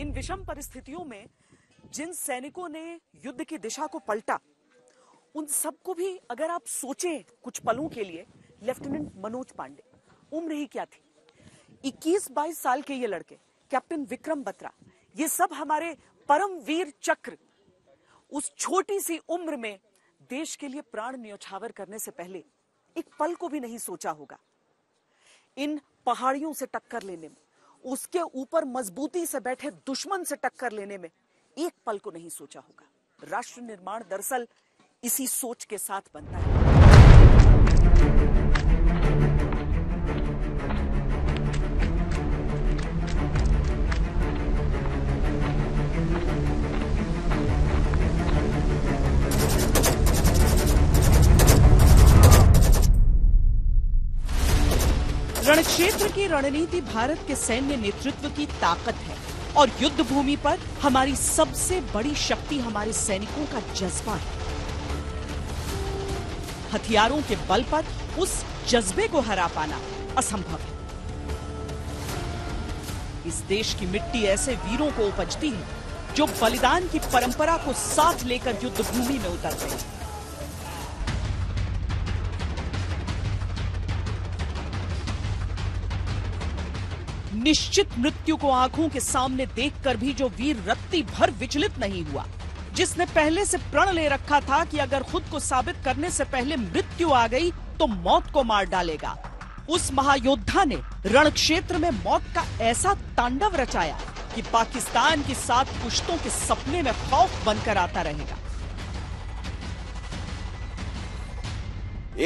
इन विषम परिस्थितियों में जिन सैनिकों ने युद्ध की दिशा को पलटा, उन सबको भी अगर आप सोचें कुछ पलों के लिए, लेफ्टिनेंट मनोज पांडे, उम्र ही क्या थी, 21-22 साल के ये लड़के, कैप्टन विक्रम बत्रा, ये सब हमारे परमवीर चक्र उस छोटी सी उम्र में देश के लिए प्राण न्योछावर करने से पहले एक पल को भी नहीं सोचा होगा। इन पहाड़ियों से टक्कर लेने में, उसके ऊपर मजबूती से बैठे दुश्मन से टक्कर लेने में एक पल को नहीं सोचा होगा। राष्ट्र निर्माण दरअसल इसी सोच के साथ बनता है। रणक्षेत्र की रणनीति भारत के सैन्य नेतृत्व की ताकत है और युद्ध भूमि पर हमारी सबसे बड़ी शक्ति हमारे सैनिकों का जज्बा है। हथियारों के बल पर उस जज्बे को हरा पाना असंभव है। इस देश की मिट्टी ऐसे वीरों को उपजती है जो बलिदान की परंपरा को साथ लेकर युद्ध भूमि में उतरते हैं। निश्चित मृत्यु को आंखों के सामने देखकर भी जो वीर रत्ती भर विचलित नहीं हुआ, जिसने पहले से प्रण ले रखा था कि अगर खुद को साबित करने से पहले मृत्यु आ गई तो मौत को मार डालेगा, उस महायोद्धा ने रणक्षेत्र में मौत का ऐसा तांडव रचाया कि पाकिस्तान की सात पुश्तों के सपने में खौफ बनकर आता रहेगा।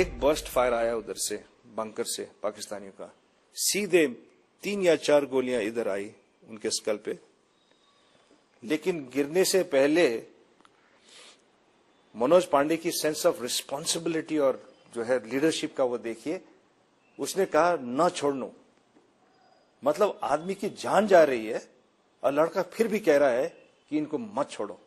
एक बर्स्ट फायर आया उधर से, बंकर से, पाकिस्तानियों का, सीधे 3 या 4 गोलियां इधर आई उनके स्कल पे, लेकिन गिरने से पहले मनोज पांडे की सेंस ऑफ रिस्पॉन्सिबिलिटी और जो है लीडरशिप का वो देखिए, उसने कहा ना छोड़नो, मतलब आदमी की जान जा रही है और लड़का फिर भी कह रहा है कि इनको मत छोड़ो।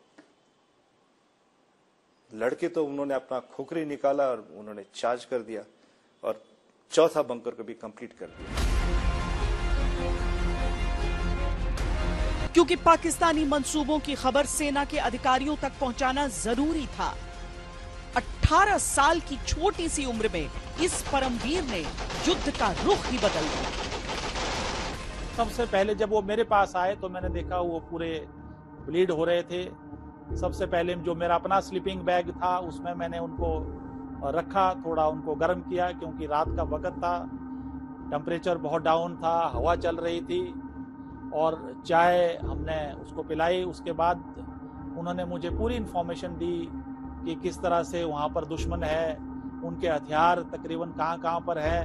लड़के तो उन्होंने अपना खोखरी निकाला और उन्होंने चार्ज कर दिया और चौथा बंकर को भी कंप्लीट कर दिया। क्योंकि पाकिस्तानी मंसूबों की खबर सेना के अधिकारियों तक पहुंचाना जरूरी था, 18 साल की छोटी सी उम्र में इस परमवीर ने युद्ध का रुख ही बदल दिया। सबसे पहले जब वो मेरे पास आए तो मैंने देखा वो पूरे ब्लीड हो रहे थे। सबसे पहले जो मेरा अपना स्लीपिंग बैग था उसमें मैंने उनको रखा, थोड़ा उनको गर्म किया क्योंकि रात का वक्त था, टेम्परेचर बहुत डाउन था, हवा चल रही थी, और चाय हमने उसको पिलाई। उसके बाद उन्होंने मुझे पूरी इन्फॉर्मेशन दी कि किस तरह से वहाँ पर दुश्मन है, उनके हथियार तकरीबन कहाँ पर है।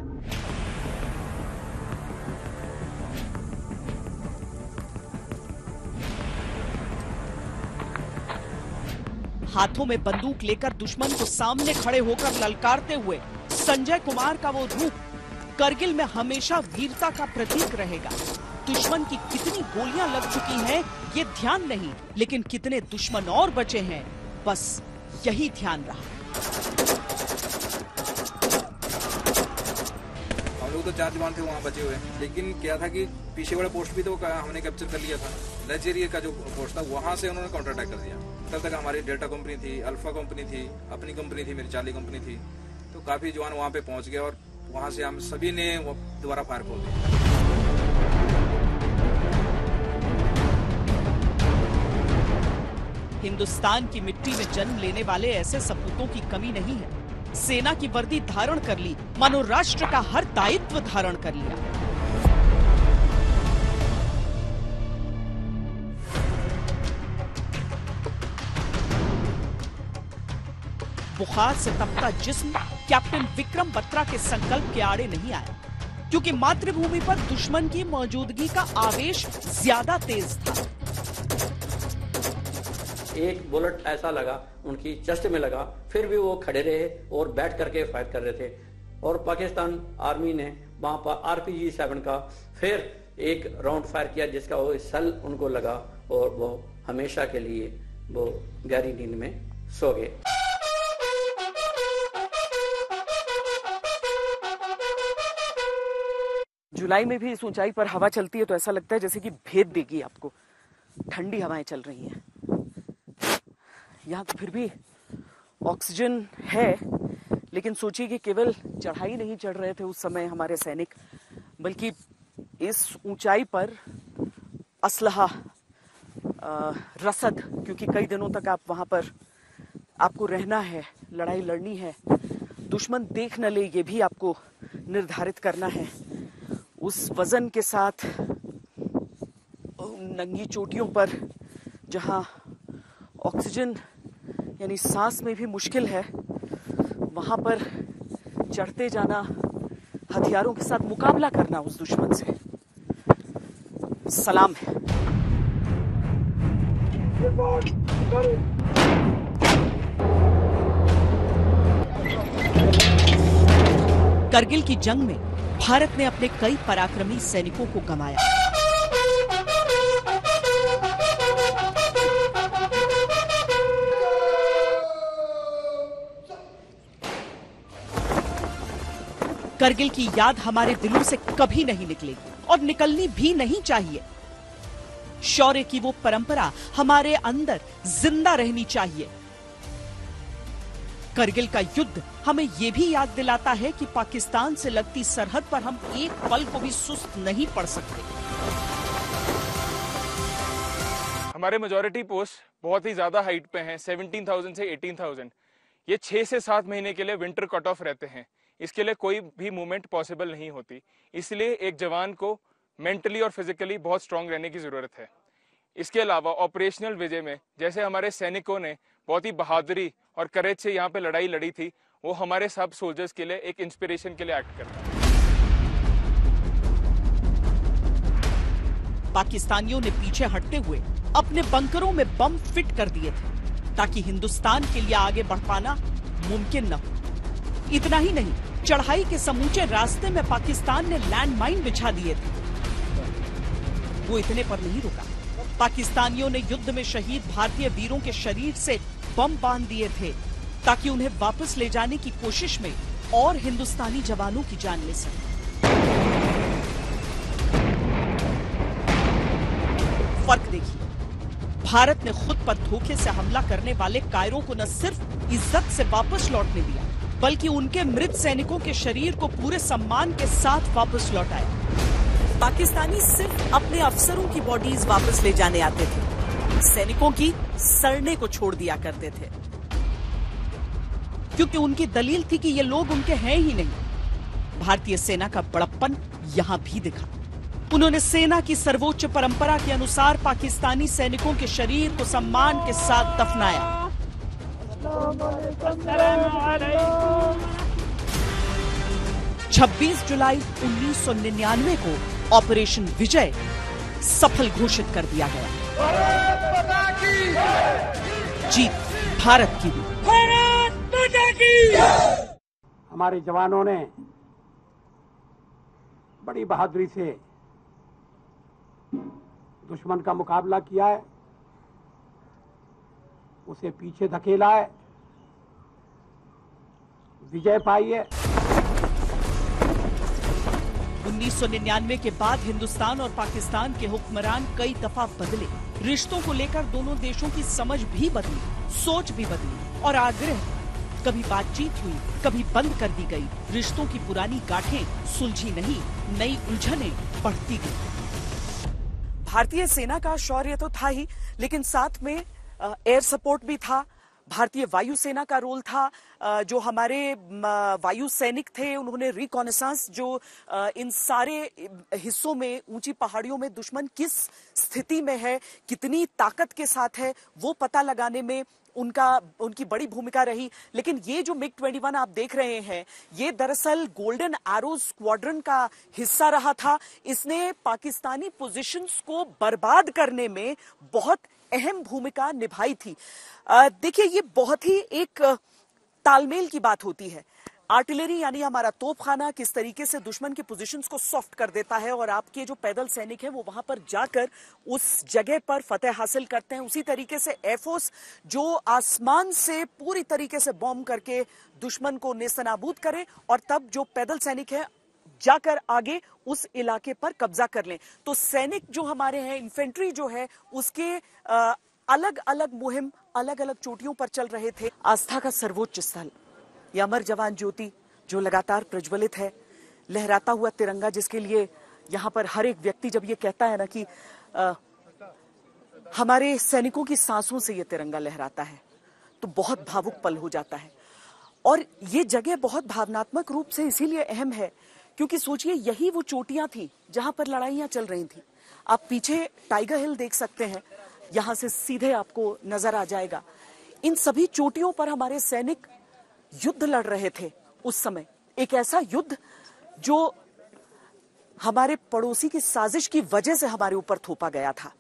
हाथों में बंदूक लेकर दुश्मन को सामने खड़े होकर ललकारते हुए संजय कुमार का वो रूप करगिल में हमेशा वीरता का प्रतीक रहेगा। दुश्मन की कितनी गोलियां लग चुकी हैं ये ध्यान नहीं, लेकिन कितने दुश्मन और बचे हैं बस यही ध्यान रहा। हम लोग तो 4 जवान थे वहाँ बचे हुए, लेकिन क्या था कि पीछे वाला पोस्ट भी तो हमने कैप्चर कर लिया था। लग्जरी का जो पोस्ट था वहाँ से उन्होंने काउंटर अटैक कर दिया। तब तक हमारी डेल्टा कंपनी थी, अल्फा कंपनी थी, अपनी कंपनी थी, मेरी चार्ली कंपनी थी, तो काफी जवान वहाँ पे पहुँच गया और वहाँ से हम सभी ने दोबारा फायर खोल दिया। हिंदुस्तान की मिट्टी में जन्म लेने वाले ऐसे सपूतों की कमी नहीं है। सेना की वर्दी धारण कर ली, मानो राष्ट्र का हर दायित्व धारण कर लिया। बुखार से तपता जिस्म कैप्टन विक्रम बत्रा के संकल्प के आड़े नहीं आया, क्योंकि मातृभूमि पर दुश्मन की मौजूदगी का आवेश ज्यादा तेज था। एक बुलेट ऐसा लगा उनकी चेस्ट में लगा, फिर भी वो खड़े रहे और बैठ करके फायर कर रहे थे। और पाकिस्तान आर्मी ने वहां पर RPG-7 का फिर एक राउंड फायर किया, जिसका वो सल उनको लगा और वो हमेशा के लिए वो गहरी नींद में सो गए। जुलाई में भी इस ऊंचाई पर हवा चलती है तो ऐसा लगता है जैसे कि भेद देगी आपको, ठंडी हवाएं चल रही हैं। यहाँ तो फिर भी ऑक्सीजन है, लेकिन सोचिए कि केवल चढ़ाई नहीं चढ़ रहे थे उस समय हमारे सैनिक, बल्कि इस ऊंचाई पर असलहा, रसद, क्योंकि कई दिनों तक आप वहाँ पर आपको रहना है, लड़ाई लड़नी है, दुश्मन देख न ले ये भी आपको निर्धारित करना है। उस वजन के साथ नंगी चोटियों पर जहाँ ऑक्सीजन यानी सांस में भी मुश्किल है, वहाँ पर चढ़ते जाना, हथियारों के साथ मुकाबला करना उस दुश्मन से सलाम है। करगिल की जंग में भारत ने अपने कई पराक्रमी सैनिकों को गंवाया। करगिल की याद हमारे दिलों से कभी नहीं निकलेगी और निकलनी भी नहीं चाहिए। शौर्य की वो परंपरा हमारे अंदर जिंदा रहनी चाहिए। करगिल का युद्ध हमें यह भी याद दिलाता है कि पाकिस्तान से लगती सरहद पर हम एक पल को भी सुस्त नहीं पड़ सकते। हमारे मेजॉरिटी पोस्ट बहुत ही ज्यादा हाइट पे हैं, 17,000 से 18,000। ये 6 से 7 महीने के लिए विंटर कट ऑफ रहते हैं, इसके लिए कोई भी मूवमेंट पॉसिबल नहीं होती। इसलिए एक जवान को मेंटली और फिजिकली बहुत स्ट्रांग रहने की ज़रूरत है। इसके अलावा ऑपरेशनल विजय में जैसे हमारे सैनिकों ने बहुत ही बहादुरी और करेज से यहाँ पे लड़ाई लड़ी थी, वो हमारे सब सोल्जर्स के लिए एक इंस्पिरेशन के लिए एक्ट करता है। पाकिस्तानियों ने पीछे हटते हुए अपने बंकरों में बम फिट कर दिए थे ताकि हिंदुस्तान के लिए आगे बढ़ पाना मुमकिन न हो। इतना ही नहीं, चढ़ाई के समूचे रास्ते में पाकिस्तान ने लैंडमाइन बिछा दिए थे। वो इतने पर नहीं रुका, पाकिस्तानियों ने युद्ध में शहीद भारतीय वीरों के शरीर से बम बांध दिए थे ताकि उन्हें वापस ले जाने की कोशिश में और हिंदुस्तानी जवानों की जान ले सके। फर्क देखिए, भारत ने खुद पर धोखे से हमला करने वाले कायरों को न सिर्फ इज्जत से वापस लौटने दिया, बल्कि उनके मृत सैनिकों के शरीर को पूरे सम्मान के साथ वापस लौटाया। पाकिस्तानी सिर्फ अपने अफसरों की बॉडीज वापस ले जाने आते थे, सैनिकों की सड़ने को छोड़ दिया करते थे, क्योंकि उनकी दलील थी कि ये लोग उनके हैं ही नहीं। भारतीय सेना का बड़प्पन यहाँ भी दिखा। उन्होंने सेना की सर्वोच्च परंपरा के अनुसार पाकिस्तानी सैनिकों के शरीर को सम्मान के साथ दफनाया। 26 जुलाई 1999 को ऑपरेशन विजय सफल घोषित कर दिया गया। जीत भारत की भी। हमारे जवानों ने बड़ी बहादुरी से दुश्मन का मुकाबला किया है, उसे पीछे धकेला है, विजय पाई है। 1999 के बाद हिंदुस्तान और पाकिस्तान के हुक्मरान कई दफा बदले, रिश्तों को लेकर दोनों देशों की समझ भी बदली, सोच भी बदली और आग्रह, कभी बातचीत हुई, कभी बंद कर दी गई। रिश्तों की पुरानी गांठें सुलझी नहीं, नई उलझने बढ़ती गई। भारतीय सेना का शौर्य तो था ही, लेकिन साथ में एयर सपोर्ट भी था, भारतीय वायु सेना का रोल था। जो हमारे वायु सैनिक थे उन्होंने रिकॉनेसेंस, जो इन सारे हिस्सों में ऊंची पहाड़ियों में दुश्मन किस स्थिति में है, कितनी ताकत के साथ है, वो पता लगाने में उनकी बड़ी भूमिका रही। लेकिन ये जो मिग 21 आप देख रहे हैं, ये दरअसल गोल्डन एरो स्क्वाड्रन का हिस्सा रहा था। इसने पाकिस्तानी पोजीशंस को बर्बाद करने में बहुत अहम भूमिका निभाई थी। देखिए, ये बहुत ही एक तालमेल की बात होती है। आर्टिलरी यानी हमारा तोपखाना किस तरीके से दुश्मन के पोजीशंस को सॉफ्ट कर देता है और आपके जो पैदल सैनिक हैं वो वहां पर जाकर उस जगह पर फतेह हासिल करते हैं। उसी तरीके से एयरफोर्स जो आसमान से पूरी तरीके से बॉम्ब करके दुश्मन को नेस्तनाबूद करे और तब जो पैदल सैनिक हैं जाकर आगे उस इलाके पर कब्जा कर लें। तो सैनिक जो हमारे हैं, इन्फेंट्री जो है, उसके अलग अलग मुहिम अलग अलग चोटियों पर चल रहे थे। आस्था का सर्वोच्च स्थल यह अमर जवान ज्योति जो लगातार प्रज्वलित है, लहराता हुआ तिरंगा, जिसके लिए यहाँ पर हर एक व्यक्ति जब ये कहता है ना कि हमारे सैनिकों की सांसों से ये तिरंगा लहराता है, तो बहुत भावुक पल हो जाता है। और ये जगह बहुत भावनात्मक रूप से इसीलिए अहम है क्योंकि सोचिए यही वो चोटियां थी जहां पर लड़ाइयां चल रही थी। आप पीछे टाइगर हिल देख सकते हैं, यहां से सीधे आपको नजर आ जाएगा। इन सभी चोटियों पर हमारे सैनिक युद्ध लड़ रहे थे उस समय, एक ऐसा युद्ध जो हमारे पड़ोसी की साजिश की वजह से हमारे ऊपर थोपा गया था,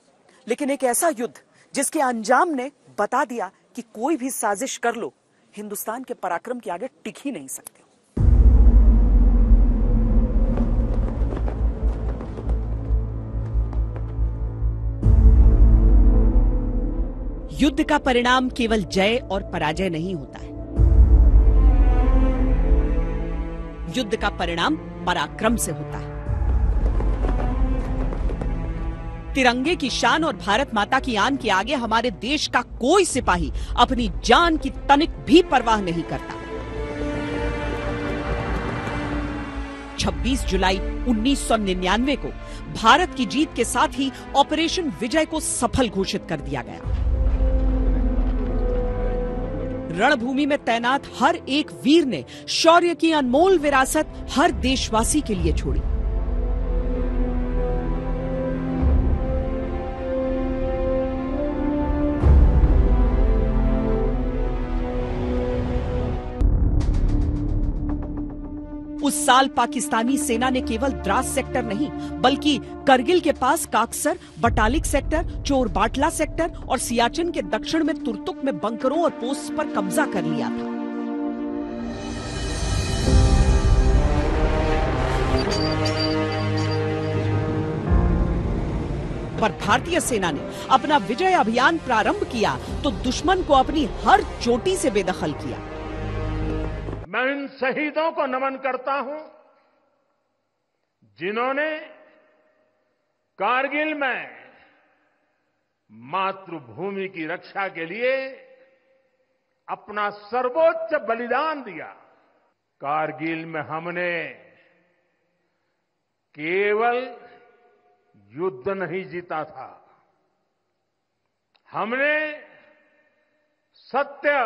लेकिन एक ऐसा युद्ध जिसके अंजाम ने बता दिया कि कोई भी साजिश कर लो, हिंदुस्तान के पराक्रम के आगे टिक ही नहीं सकते। युद्ध का परिणाम केवल जय और पराजय नहीं होता है, युद्ध का परिणाम पराक्रम से होता है। तिरंगे की शान और भारत माता की आन के आगे हमारे देश का कोई सिपाही अपनी जान की तनिक भी परवाह नहीं करता। 26 जुलाई 1999 को भारत की जीत के साथ ही ऑपरेशन विजय को सफल घोषित कर दिया गया। रणभूमि में तैनात हर एक वीर ने शौर्य की अनमोल विरासत हर देशवासी के लिए छोड़ी। उस साल पाकिस्तानी सेना ने केवल द्रास सेक्टर नहीं बल्कि करगिल के पास काकसर, बटालिक सेक्टर, चोर बाटला सेक्टर और सियाचिन के दक्षिण में तुरतुक में बंकरों और पोस्ट पर कब्जा कर लिया था। पर भारतीय सेना ने अपना विजय अभियान प्रारंभ किया तो दुश्मन को अपनी हर चोटी से बेदखल किया। मैं उन शहीदों को नमन करता हूं जिन्होंने कारगिल में मातृभूमि की रक्षा के लिए अपना सर्वोच्च बलिदान दिया। कारगिल में हमने केवल युद्ध नहीं जीता था, हमने सत्य,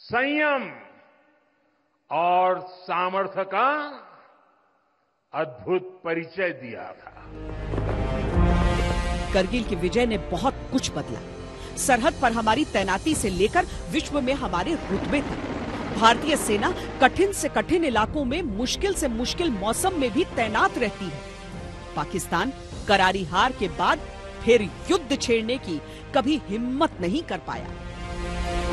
संयम और सामर्थ्य का अद्भुत परिचय दिया था। करगिल की विजय ने बहुत कुछ बदला। सरहद पर हमारी तैनाती से लेकर विश्व में हमारे रुतबे तक भारतीय सेना कठिन से कठिन इलाकों में मुश्किल से मुश्किल मौसम में भी तैनात रहती है। पाकिस्तान करारी हार के बाद फिर युद्ध छेड़ने की कभी हिम्मत नहीं कर पाया।